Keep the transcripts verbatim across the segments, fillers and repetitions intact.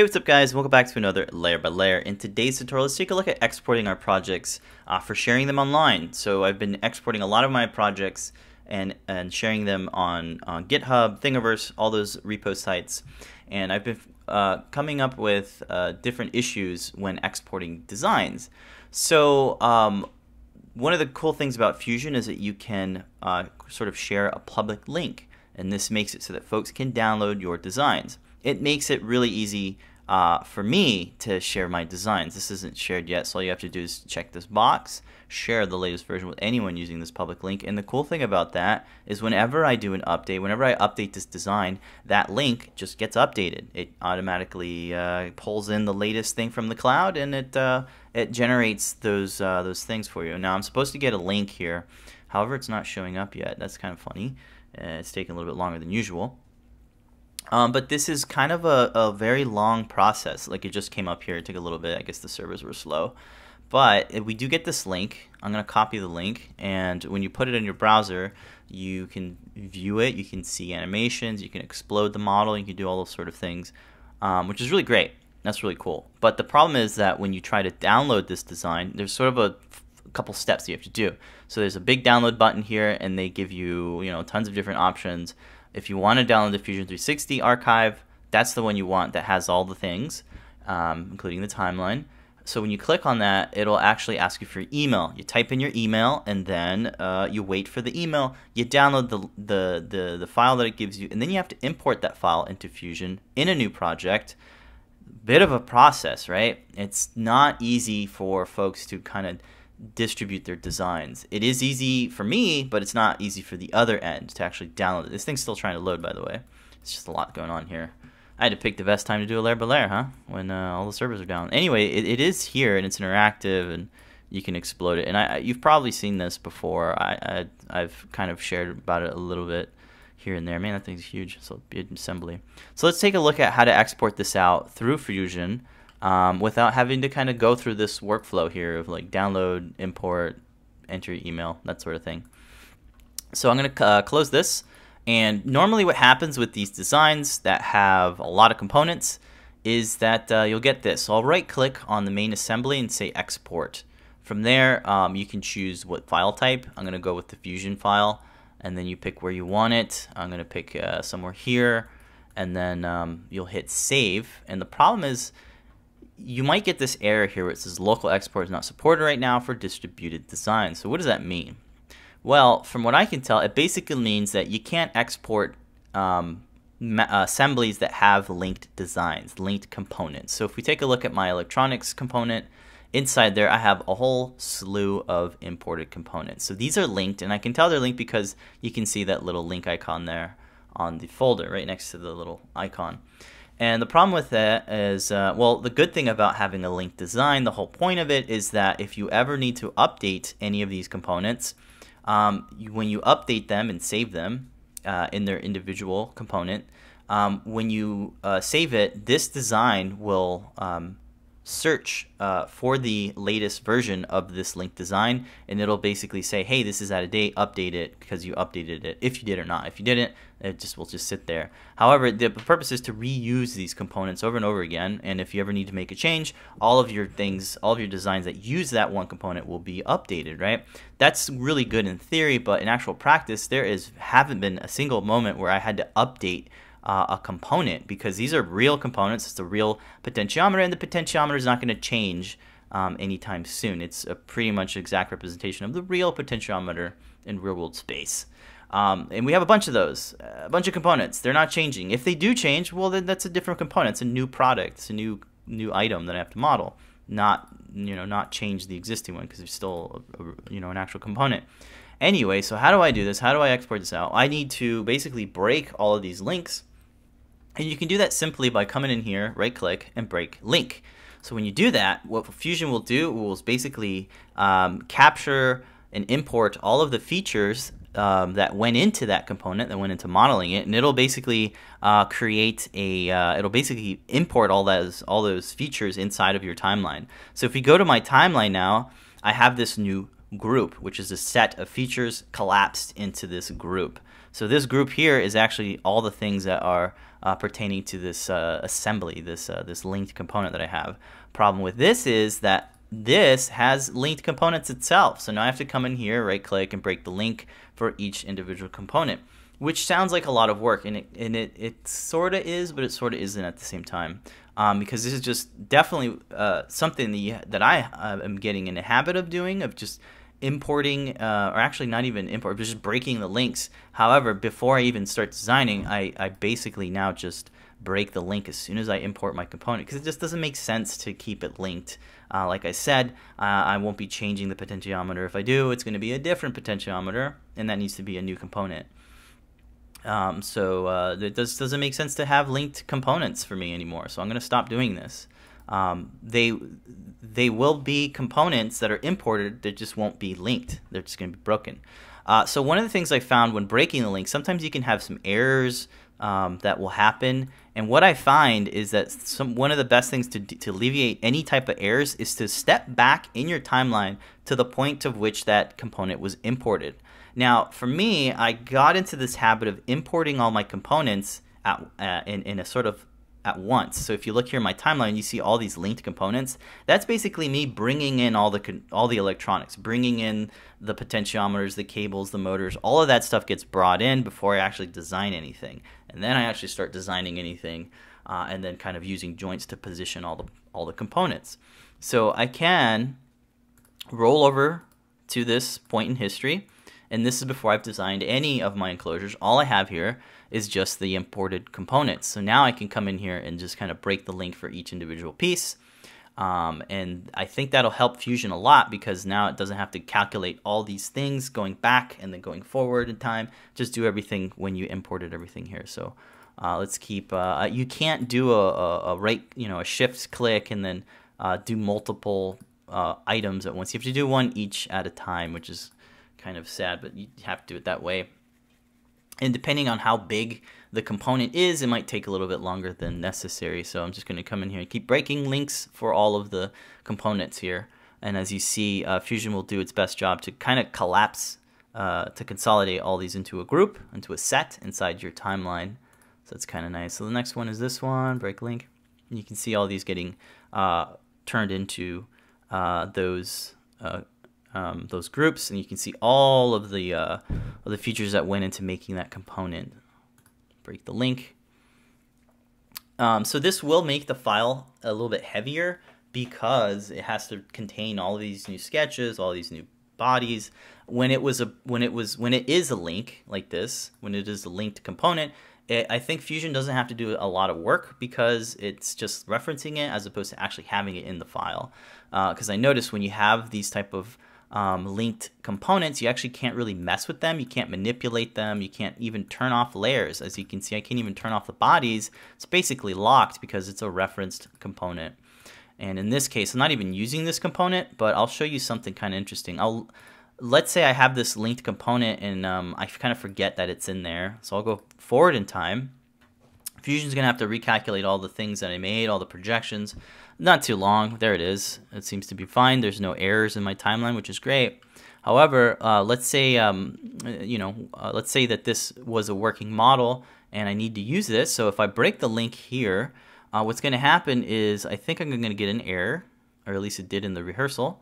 Hey, what's up guys, welcome back to another Layer by Layer. In today's tutorial, let's take a look at exporting our projects uh, for sharing them online. So I've been exporting a lot of my projects and, and sharing them on, on GitHub, Thingiverse, all those repo sites. And I've been uh, coming up with uh, different issues when exporting designs. So um, one of the cool things about Fusion is that you can uh, sort of share a public link. And this makes it so that folks can download your designs. It makes it really easy uh, for me to share my designs. This isn't shared yet, so all you have to do is check this box, share the latest version with anyone using this public link. And the cool thing about that is whenever I do an update, whenever I update this design, that link just gets updated. It automatically uh, pulls in the latest thing from the cloud, and it uh, it generates those, uh, those things for you. Now, I'm supposed to get a link here. However, it's not showing up yet. That's kind of funny. Uh, it's taking a little bit longer than usual. Um, but this is kind of a, a very long process. Like, it just came up here. It took a little bit. I guess the servers were slow. But if we do get this link. I'm going to copy the link. And when you put it in your browser, you can view it. You can see animations. You can explode the model. You can do all those sort of things, um, which is really great. That's really cool. But the problem is that when you try to download this design, there's sort of a couple steps you have to do. So there's a big download button here, and they give you, you know, tons of different options. If you want to download the Fusion three sixty archive, that's the one you want that has all the things, um, including the timeline. So when you click on that, it'll actually ask you for your email. You type in your email, and then uh, you wait for the email. You download the, the, the, the file that it gives you, and then you have to import that file into Fusion in a new project. Bit of a process, right? It's not easy for folks to kind of distribute their designs. It is easy for me, but it's not easy for the other end to actually download it. This thing's still trying to load, by the way. It's just a lot going on here. I had to pick the best time to do a layer by layer, huh? When uh, all the servers are down. Anyway, it, it is here, and it's interactive, and you can explode it. And I, I you've probably seen this before. I, I I've kind of shared about it a little bit here and there. Man, that thing's huge. It's a big assembly. So let's take a look at how to export this out through Fusion. Um, without having to kind of go through this workflow here of like download, import, enter your email, that sort of thing. So I'm going to uh, close this. And normally what happens with these designs that have a lot of components is that uh, you'll get this. So I'll right click on the main assembly and say export. From there, um, you can choose what file type. I'm going to go with the Fusion file, and then you pick where you want it. I'm going to pick uh, somewhere here, and then um, you'll hit save. And the problem is, you might get this error here where it says local export is not supported right now for distributed design. So what does that mean? Well, from what I can tell, it basically means that you can't export um, assemblies that have linked designs, linked components. So if we take a look at my electronics component, inside there I have a whole slew of imported components. So these are linked, and I can tell they're linked because you can see that little link icon there on the folder right next to the little icon. And the problem with that is, uh, well, the good thing about having a linked design, the whole point of it is that if you ever need to update any of these components, um, you, when you update them and save them uh, in their individual component, um, when you uh, save it, this design will um, search uh, for the latest version of this linked design, and it'll basically say, hey, this is out of date, update it because you updated it, if you did or not. If you didn't, it just will just sit there. However, the purpose is to reuse these components over and over again, and if you ever need to make a change, all of your things, all of your designs that use that one component will be updated, right? That's really good in theory, but in actual practice, there is haven't been a single moment where I had to update Uh, a component, because these are real components. It's a real potentiometer, and the potentiometer is not going to change um, anytime soon. It's a pretty much exact representation of the real potentiometer in real-world space. Um, and we have a bunch of those, a bunch of components. They're not changing. If they do change, well, then that's a different component. It's a new product. It's a new new item that I have to model, not you know not change the existing one, because it's still a, a, you know an actual component. Anyway, so how do I do this? How do I export this out? I need to basically break all of these links. And you can do that simply by coming in here, right-click, and break link. So when you do that, what Fusion will do is basically um, capture and import all of the features um, that went into that component, that went into modeling it, and it'll basically uh, create a. Uh, it'll basically import all those all those features inside of your timeline. So if we go to my timeline now, I have this new group, which is a set of features collapsed into this group. So this group here is actually all the things that are uh, pertaining to this uh, assembly, this uh, this linked component that I have. Problem with this is that this has linked components itself. So now I have to come in here, right click, and break the link for each individual component, which sounds like a lot of work, and it, and it, it sort of is, but it sort of isn't at the same time, um, because this is just definitely uh, something that, you, that I uh, am getting in the habit of doing, of just importing, uh, or actually not even import, but just breaking the links. However, before I even start designing, I, I basically now just break the link as soon as I import my component, because it just doesn't make sense to keep it linked. Uh, like I said, uh, I won't be changing the potentiometer. If I do, it's going to be a different potentiometer, and that needs to be a new component. Um, so uh, it does, doesn't make sense to have linked components for me anymore, so I'm going to stop doing this. Um, they, they will be components that are imported that just won't be linked. They're just going to be broken. Uh, so one of the things I found when breaking the link, sometimes you can have some errors um, that will happen. And what I find is that some, one of the best things to, to alleviate any type of errors is to step back in your timeline to the point of which that component was imported. Now, for me, I got into this habit of importing all my components at, uh, in, in a sort of at once. So if you look here in my timeline, you see all these linked components. That's basically me bringing in all the all the electronics, bringing in the potentiometers, the cables, the motors. All of that stuff gets brought in before I actually design anything. And then I actually start designing anything, uh, and then kind of using joints to position all the, all the components. So I can roll over to this point in history. And this is before I've designed any of my enclosures. All I have here is just the imported components. So now I can come in here and just kind of break the link for each individual piece. Um, and I think that'll help Fusion a lot, because now it doesn't have to calculate all these things going back and then going forward in time. Just do everything when you imported everything here. So uh, let's keep, uh, you can't do a, a, a right, you know, a shift click and then uh, do multiple uh, items at once. You have to do one each at a time, which is kind of sad, but you have to do it that way. And depending on how big the component is, it might take a little bit longer than necessary. So I'm just going to come in here and keep breaking links for all of the components here. And as you see, uh, Fusion will do its best job to kind of collapse, uh, to consolidate all these into a group, into a set inside your timeline. So that's kind of nice. So the next one is this one, break link. And you can see all these getting uh, turned into uh, those uh, Um, those groups, and you can see all of the uh, of the features that went into making that component. Break the link. Um, so this will make the file a little bit heavier, because it has to contain all of these new sketches, all these new bodies. When it was a when it was when it is a link like this, when it is a linked component, it, I think Fusion doesn't have to do a lot of work, because it's just referencing it as opposed to actually having it in the file. Because uh, I noticed when you have these type of Um, linked components, you actually can't really mess with them. You can't manipulate them. You can't even turn off layers. As you can see, I can't even turn off the bodies. It's basically locked because it's a referenced component. And in this case, I'm not even using this component, but I'll show you something kind of interesting. I'll, let's say I have this linked component, and um, I kind of forget that it's in there. So I'll go forward in time. Fusion's gonna have to recalculate all the things that I made, all the projections. Not too long, there it is. It seems to be fine. There's no errors in my timeline, which is great. However, uh, let's say, um, you know, uh, let's say that this was a working model and I need to use this. So if I break the link here, uh, what's gonna happen is I think I'm gonna get an error, or at least it did in the rehearsal.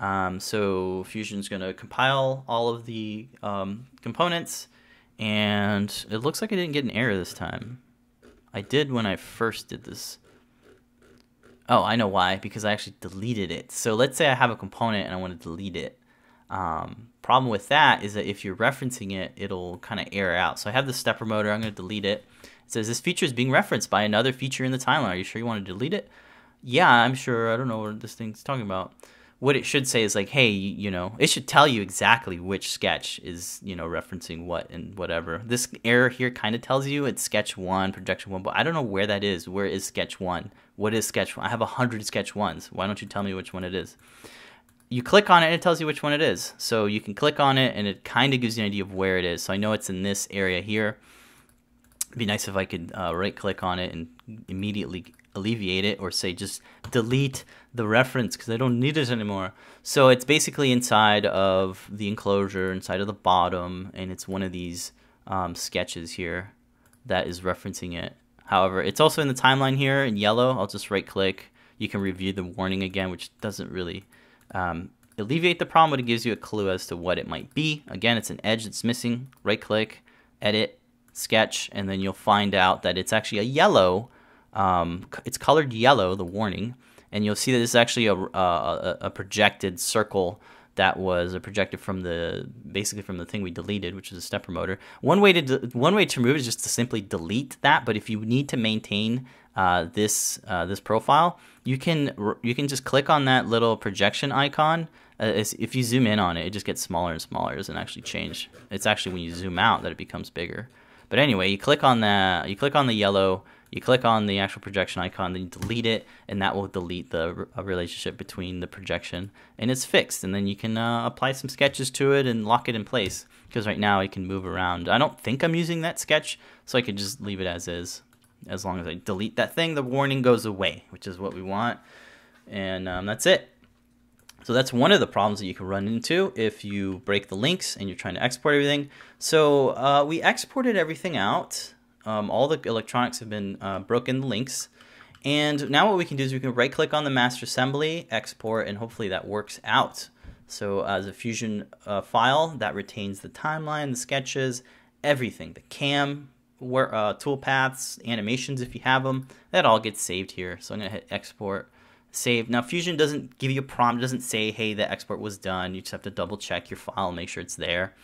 Um, so Fusion's gonna compile all of the um, components, and it looks like I didn't get an error this time. I did when I first did this. Oh, I know why, because I actually deleted it. So let's say I have a component and I want to delete it. Um, problem with that is that if you're referencing it, it'll kind of error out. So I have the step promoter, I'm going to delete it. It says this feature is being referenced by another feature in the timeline. Are you sure you want to delete it? Yeah, I'm sure. I don't know what this thing's talking about. What it should say is like, hey, you know, it should tell you exactly which sketch is, you know, referencing what and whatever. This error here kind of tells you it's sketch one, projection one, but I don't know where that is. Where is sketch one? What is sketch one? I have a hundred sketch ones. Why don't you tell me which one it is? You click on it and it tells you which one it is. So you can click on it and it kind of gives you an idea of where it is. So I know it's in this area here. It'd be nice if I could uh, right click on it and immediately alleviate it, or say just delete the reference because I don't need it anymore. So it's basically inside of the enclosure, inside of the bottom, and it's one of these um, sketches here that is referencing it. However, it's also in the timeline here in yellow. I'll just right click. You can review the warning again, which doesn't really um, alleviate the problem, but it gives you a clue as to what it might be. Again, it's an edge that's missing. Right click, edit, sketch, and then you'll find out that it's actually a yellow. Um, it's colored yellow, the warning, and you'll see that it's actually a, a, a projected circle that was a projected from the basically from the thing we deleted, which is a stepper motor. One way to one way to remove it is just to simply delete that. But if you need to maintain uh, this uh, this profile, you can you can just click on that little projection icon. Uh, if you zoom in on it, it just gets smaller and smaller. It doesn't actually change. It's actually when you zoom out that it becomes bigger. But anyway, you click on that. You click on the yellow. You click on the actual projection icon, then you delete it, and that will delete the relationship between the projection, and it's fixed. And then you can uh, apply some sketches to it and lock it in place, because right now I can move around. I don't think I'm using that sketch, so I could just leave it as is. As long as I delete that thing, the warning goes away, which is what we want, and um, that's it. So that's one of the problems that you can run into if you break the links and you're trying to export everything. So uh, we exported everything out. Um, all the electronics have been uh, broken, the links. And now what we can do is we can right click on the master assembly, export, and hopefully that works out. So uh, as a Fusion uh, file that retains the timeline, the sketches, everything, the cam, where, uh, toolpaths, animations if you have them, that all gets saved here. So I'm gonna hit export, save. Now Fusion doesn't give you a prompt, doesn't say, hey, the export was done. You just have to double check your file, make sure it's there.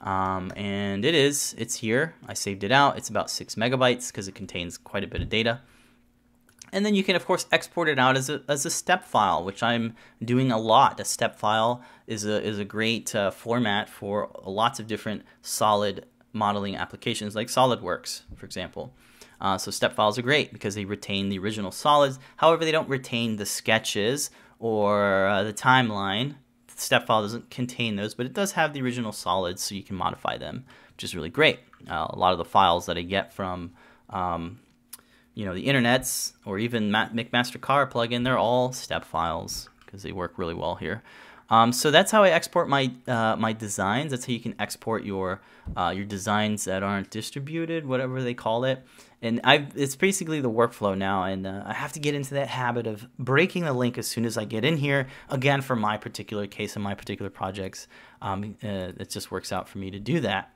Um, and it is, it's here. I saved it out. It's about six megabytes because it contains quite a bit of data. And then you can, of course, export it out as a, as a step file, which I'm doing a lot. A step file is a, is a great uh, format for lots of different solid modeling applications like SolidWorks, for example. Uh, so step files are great because they retain the original solids. However, they don't retain the sketches or uh, the timeline. Step file doesn't contain those, but it does have the original solids, so you can modify them, which is really great. Uh, a lot of the files that I get from, um, you know, the internets or even McMaster Carr plugin, they're all step files because they work really well here. Um, so that's how I export my uh, my designs. That's how you can export your uh, your designs that aren't distributed, whatever they call it. And I've, it's basically the workflow now, and uh, I have to get into that habit of breaking the link as soon as I get in here. Again, for my particular case and my particular projects, um, uh, it just works out for me to do that.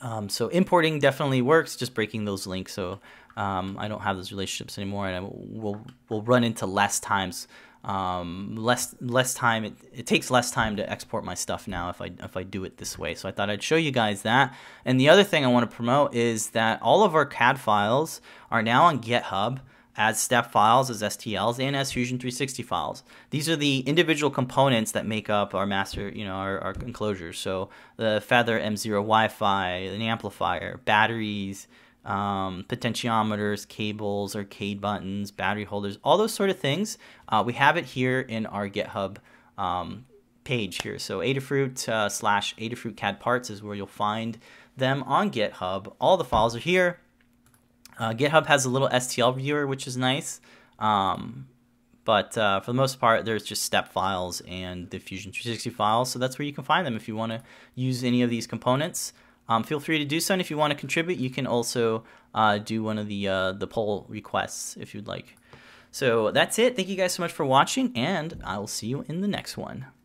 Um, so importing definitely works, just breaking those links. So um, I don't have those relationships anymore, and I will will run into less times. Um, less less time it, it takes less time to export my stuff now if I if I do it this way. So I thought I'd show you guys that. And the other thing I want to promote is that all of our C A D files are now on GitHub as step files, as S T Ls, and as Fusion three sixty files. These are the individual components that make up our master, you know, our, our enclosures. So the feather M zero Wi-Fi, an amplifier, batteries, Um, potentiometers, cables, arcade buttons, battery holders, all those sort of things. Uh, we have it here in our GitHub um, page here. So Adafruit uh, slash Adafruit C A D Parts is where you'll find them on GitHub. All the files are here. Uh, GitHub has a little S T L viewer, which is nice. Um, but uh, for the most part, there's just step files and the Fusion three sixty files. So that's where you can find them if you want to use any of these components. Um, feel free to do so, and if you want to contribute, you can also uh, do one of the uh, the poll requests if you'd like. So that's it. Thank you guys so much for watching, and I will see you in the next one.